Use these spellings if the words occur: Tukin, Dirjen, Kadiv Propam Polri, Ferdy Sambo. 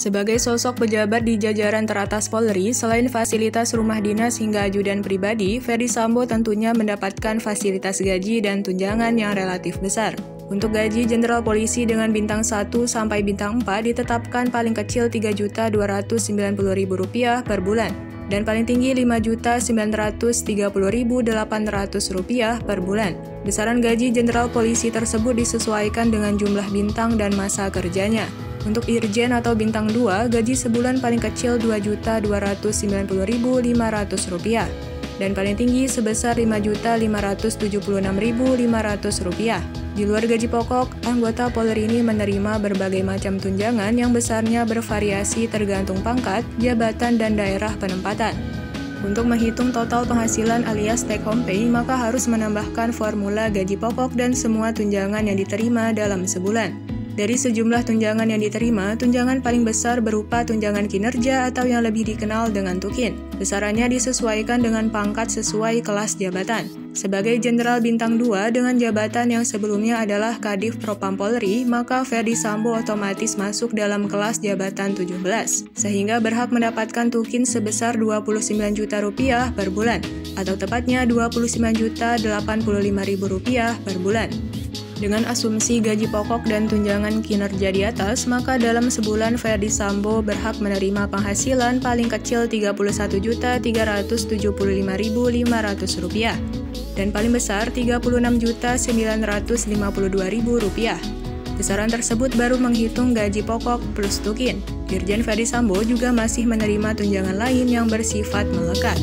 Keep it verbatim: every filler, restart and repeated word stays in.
Sebagai sosok pejabat di jajaran teratas Polri, selain fasilitas rumah dinas hingga ajudan pribadi, Ferdy Sambo tentunya mendapatkan fasilitas gaji dan tunjangan yang relatif besar. Untuk gaji jenderal polisi dengan bintang satu sampai bintang empat ditetapkan paling kecil tiga juta dua ratus sembilan puluh ribu rupiah per bulan dan paling tinggi lima juta sembilan ratus tiga puluh ribu delapan ratus rupiah per bulan. Besaran gaji jenderal polisi tersebut disesuaikan dengan jumlah bintang dan masa kerjanya. Untuk Dirjen atau bintang dua, gaji sebulan paling kecil dua juta dua ratus sembilan puluh ribu lima ratus rupiah dan paling tinggi sebesar lima juta lima ratus tujuh puluh enam ribu lima ratus rupiah. Di luar gaji pokok, anggota Polri ini menerima berbagai macam tunjangan yang besarnya bervariasi tergantung pangkat, jabatan, dan daerah penempatan. Untuk menghitung total penghasilan alias take home pay, maka harus menambahkan formula gaji pokok dan semua tunjangan yang diterima dalam sebulan. Dari sejumlah tunjangan yang diterima, tunjangan paling besar berupa tunjangan kinerja atau yang lebih dikenal dengan Tukin. Besarannya disesuaikan dengan pangkat sesuai kelas jabatan. Sebagai jenderal bintang dua dengan jabatan yang sebelumnya adalah Kadiv Propam Polri, maka Ferdy Sambo otomatis masuk dalam kelas jabatan tujuh belas, sehingga berhak mendapatkan tukin sebesar dua puluh sembilan juta rupiah per bulan, atau tepatnya dua puluh sembilan juta delapan puluh lima ribu rupiah per bulan. Dengan asumsi gaji pokok dan tunjangan kinerja di atas, maka dalam sebulan Ferdy Sambo berhak menerima penghasilan paling kecil tiga puluh satu juta tiga ratus tujuh puluh lima ribu lima ratus rupiah dan paling besar tiga puluh enam juta sembilan ratus lima puluh dua ribu rupiah. Besaran tersebut baru menghitung gaji pokok plus tukin. Dirjen Ferdy Sambo juga masih menerima tunjangan lain yang bersifat melekat.